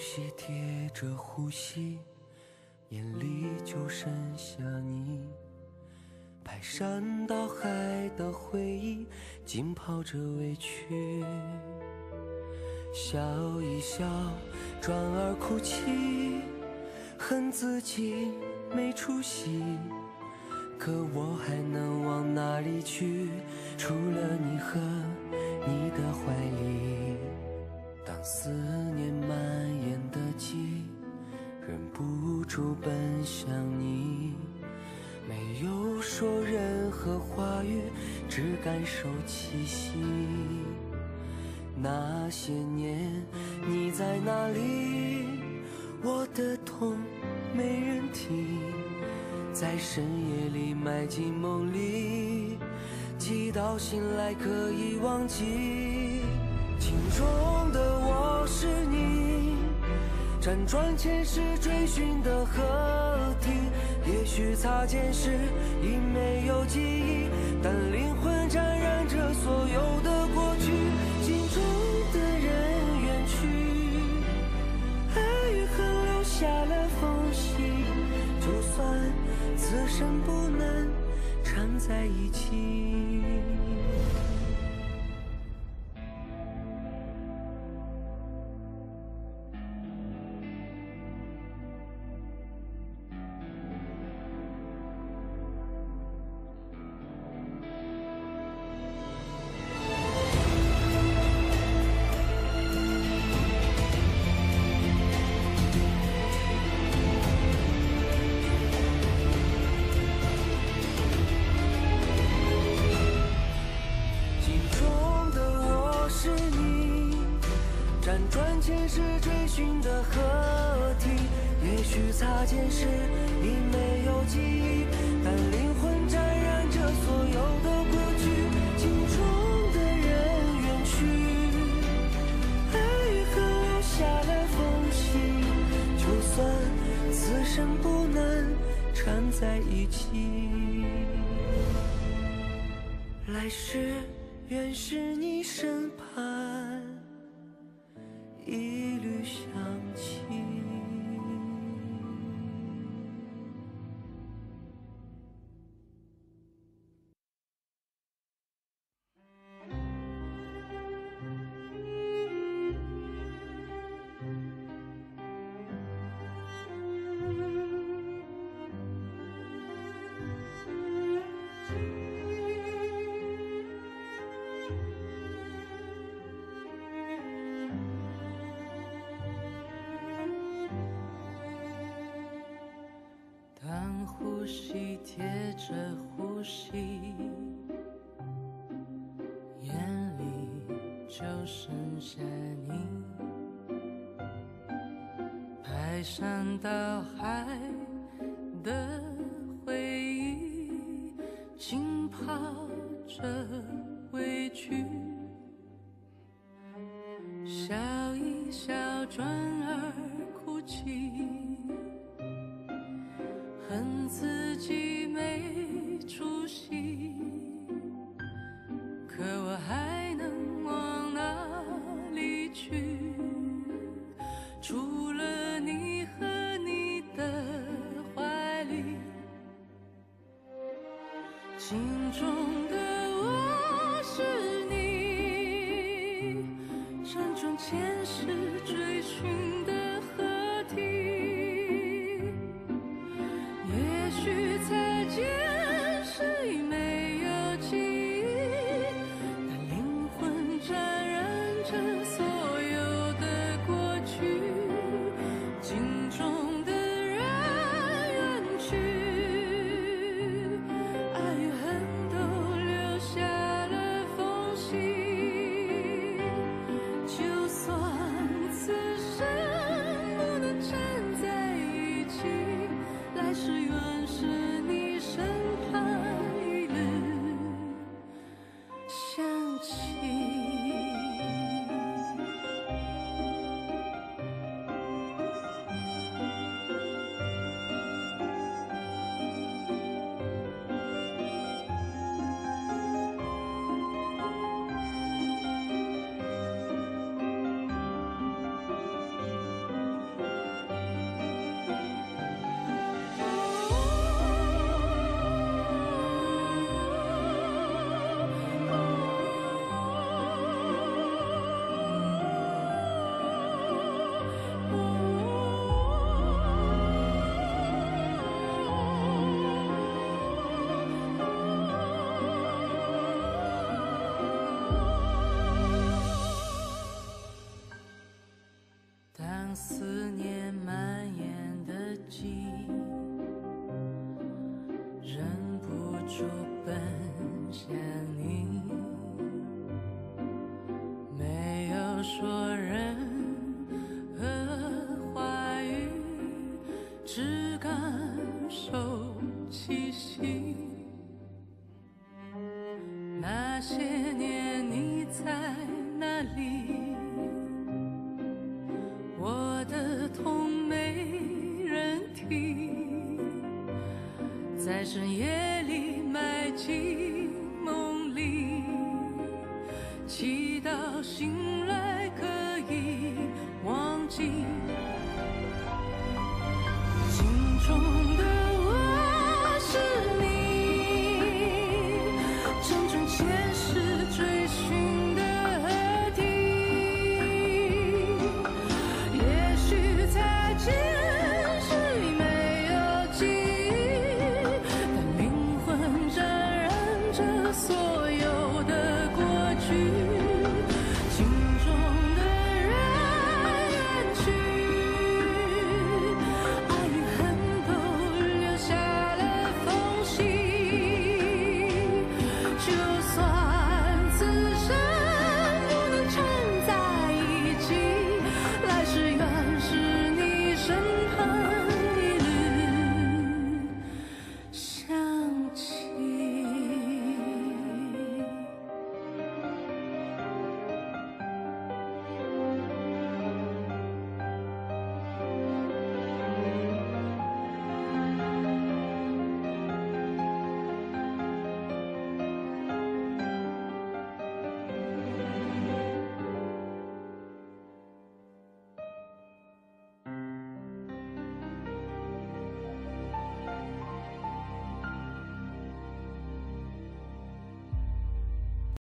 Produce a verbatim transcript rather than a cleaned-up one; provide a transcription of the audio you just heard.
些贴着呼吸，眼里就剩下你。排山倒海的回忆，浸泡着委屈。笑一笑，转而哭泣，恨自己没出息。可我还能往哪里去？除了你和你的怀里。当思念蔓延的季，忍不住奔向你。没有说任何话语，只感受气息。那些年，你在哪里？我的痛没人听，在深夜里埋进梦里，直到醒来可以忘记。镜中的我是你，辗转前世追寻的河堤。也许擦肩时已没有记忆，但灵魂沾染着所有的过去。镜中的人远去，爱与恨留下了缝隙。就算此生不能常在一起，那些年你在哪里？我的痛没人听，在深夜里埋进梦里，祈祷醒来可以忘记镜中。